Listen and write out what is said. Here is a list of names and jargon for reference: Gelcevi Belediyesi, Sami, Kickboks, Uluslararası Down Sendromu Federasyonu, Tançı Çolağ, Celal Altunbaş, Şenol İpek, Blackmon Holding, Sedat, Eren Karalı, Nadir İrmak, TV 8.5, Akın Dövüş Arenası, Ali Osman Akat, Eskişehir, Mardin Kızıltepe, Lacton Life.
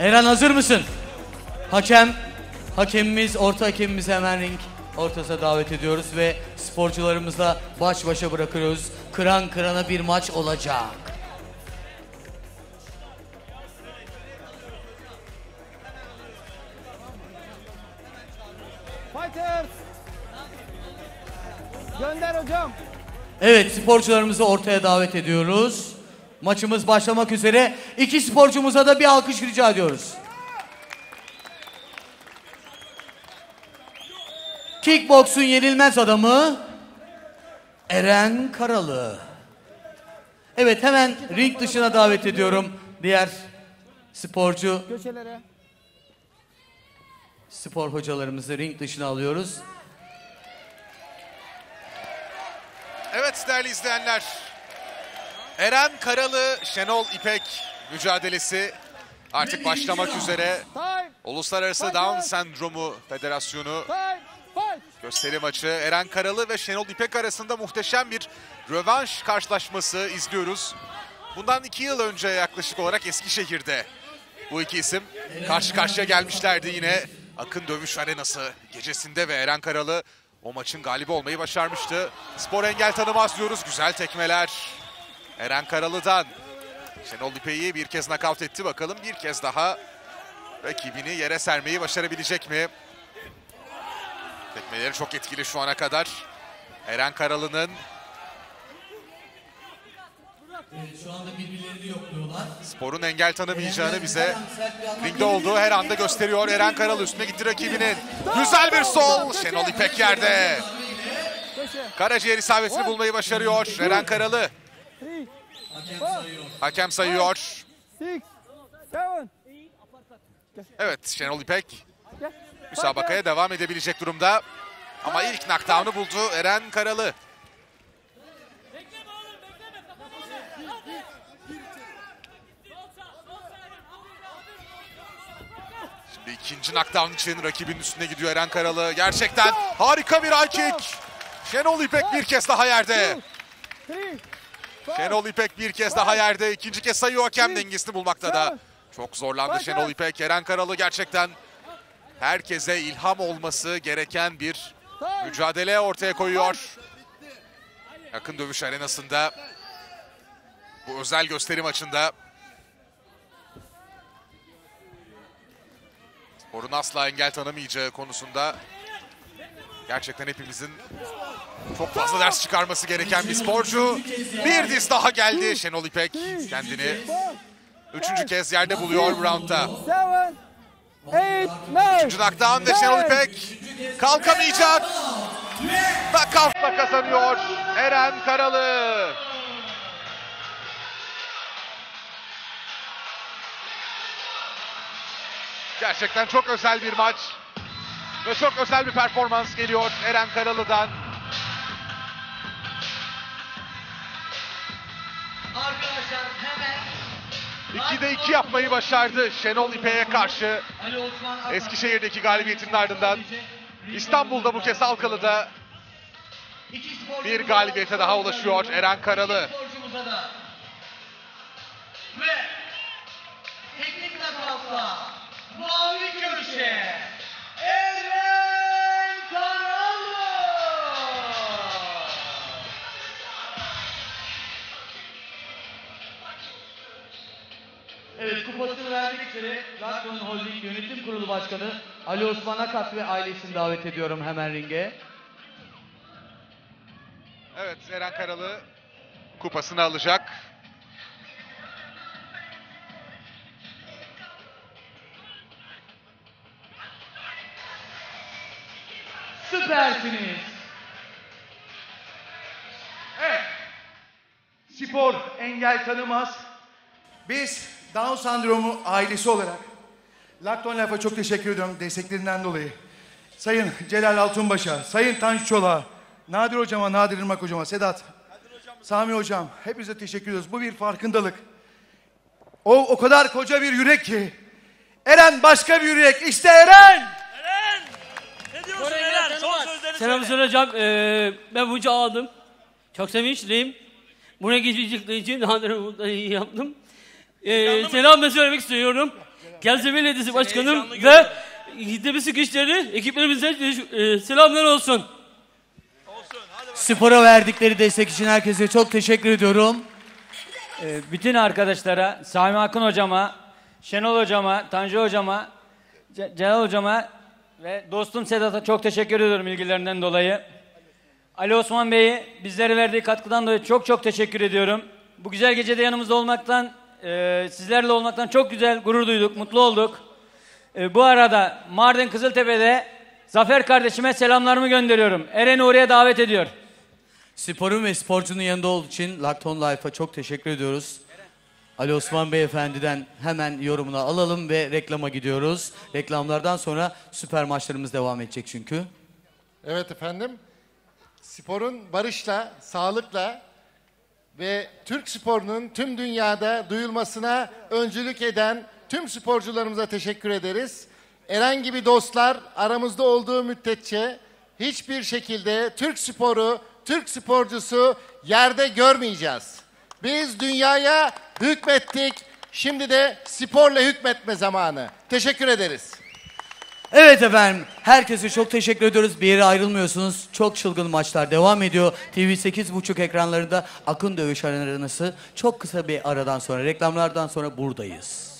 Eren hazır mısın? Hakemimiz, orta hakemimiz hemen ring ortasına davet ediyoruz ve sporcularımızla baş başa bırakıyoruz. Kıran kırana bir maç olacak. Fighters! Gönder hocam. Evet, sporcularımızı ortaya davet ediyoruz. Maçımız başlamak üzere. İki sporcumuza da bir alkış rica ediyoruz. Kickboksun yenilmez adamı Eren Karalı. Evet, hemen ring dışına davet ediyorum diğer sporcu. Spor hocalarımızı ring dışına alıyoruz. Evet değerli izleyenler, Eren Karalı, Şenol İpek mücadelesi artık başlamak üzere. Uluslararası Down Sendromu Federasyonu gösteri maçı. Eren Karalı ve Şenol İpek arasında muhteşem bir rövanş karşılaşması izliyoruz. Bundan 2 yıl önce yaklaşık olarak Eskişehir'de bu iki isim karşı karşıya gelmişlerdi yine. Akın Dövüş Arenası gecesinde ve Eren Karalı o maçın galibi olmayı başarmıştı. Spor engel tanımaz diyoruz. Güzel tekmeler Eren Karalı'dan. Şenol İpek'i bir kez nakavt etti. Bakalım bir kez daha rakibini yere sermeyi başarabilecek mi? Tekmeleri çok etkili şu ana kadar. Eren Karalı'nın. Evet, şu anda birbirlerini yokluyorlar. Sporun engel tanımayacağını bize ringde olduğu her anda gösteriyor. Eren Karalı üstüne gitti rakibinin. Güzel bir sol. Şenol İpek yerde. Karaciğer isabetini bulmayı başarıyor Eren Karalı. Hakem sayıyor. Evet, Şenol İpek müsabakaya devam edebilecek durumda. Ama ilk knockdown'u buldu Eren Karalı. Şimdi ikinci knockdown için rakibin üstüne gidiyor Eren Karalı. Gerçekten harika bir high kick. Şenol İpek bir kez daha yerde. Şenol İpek bir kez daha yerde. İkinci kez sayıyor, hakem dengesini bulmakta da çok zorlandı Şenol İpek. Eren Karalı gerçekten herkese ilham olması gereken bir mücadele ortaya koyuyor. Akın Dövüş Arenası'nda bu özel gösteri maçında. Sporun asla engel tanımayacağı konusunda gerçekten hepimizin çok fazla ders çıkarması gereken bir sporcu. Bir diz daha geldi. Şenol İpek kendini 3. kez yerde buluyor bu roundda. 3. knockdown ve Şenol İpek kalkamayacak. Knockout'la kazanıyor Eren Karalı. Gerçekten çok özel bir maç ve çok özel bir performans geliyor Eren Karalı'dan. Arkadaşlar hemen 2'de 2 yapmayı başardı Şenol İpek'e karşı. Eskişehir'deki galibiyetinin ardından İstanbul'da bu kez Halkalı'da bir galibiyete daha ulaşıyor Eren Karalı. Ve teknik nakavtla mavi köşe Eren Karalı. Evet, kupasını verdikleri Blackmon Holding Yönetim Kurulu Başkanı Ali Osman Akat ve ailesini davet ediyorum hemen ringe. Evet, Eren Karalı kupasını alacak. Süpersiniz. Evet. Spor engel tanımaz. Biz Down Sendromu ailesi olarak Lacton Life'a çok teşekkür ediyorum desteklerinden dolayı. Sayın Celal Altunbaş'a, Sayın Tançı Çolağ'a, Nadir Hocama, Nadir İrmak Hocama, Sedat, Sami Hocam, hepinize teşekkür ediyoruz. Bu bir farkındalık. O kadar koca bir yürek ki. Eren başka bir yürek. İşte Eren! Selam söyle hocam. Ben bunca ağladım. Çok sevinçliyim. Buraya geçecekleri için daha iyi yaptım. Selam da söylemek istiyorum. Gelcevi Belediyesi Başkanım ve Hiddebisi güçleri ekiplerimize selamlar olsun. Spora verdikleri destek için herkese çok teşekkür ediyorum. Bütün arkadaşlara, Sami Akın hocama, Şenol hocama, Tanju hocama, Celal hocama ve dostum Sedat'a çok teşekkür ediyorum ilgilerinden dolayı. Ali Osman Bey'i bizlere verdiği katkıdan dolayı çok çok teşekkür ediyorum. Bu güzel gecede yanımızda olmaktan, sizlerle olmaktan çok güzel gurur duyduk, mutlu olduk. Bu arada Mardin Kızıltepe'de Zafer kardeşime selamlarımı gönderiyorum. Eren'i oraya davet ediyor. Sporun ve sporcunun yanında olduğu için Lacton Life'a çok teşekkür ediyoruz. Ali Osman Beyefendi'den hemen yorumunu alalım ve reklama gidiyoruz. Reklamlardan sonra süper maçlarımız devam edecek çünkü. Evet efendim. Sporun barışla, sağlıkla ve Türk sporunun tüm dünyada duyulmasına öncülük eden tüm sporcularımıza teşekkür ederiz. Eren gibi dostlar aramızda olduğu müddetçe hiçbir şekilde Türk sporu, Türk sporcusu yerde görmeyeceğiz. Biz dünyaya hükmettik. Şimdi de sporla hükmetme zamanı. Teşekkür ederiz. Evet efendim. Herkese çok teşekkür ediyoruz. Bir yere ayrılmıyorsunuz. Çok çılgın maçlar devam ediyor. TV 8.5 ekranlarında Akın Dövüş Arenası. Çok kısa bir aradan sonra, reklamlardan sonra buradayız.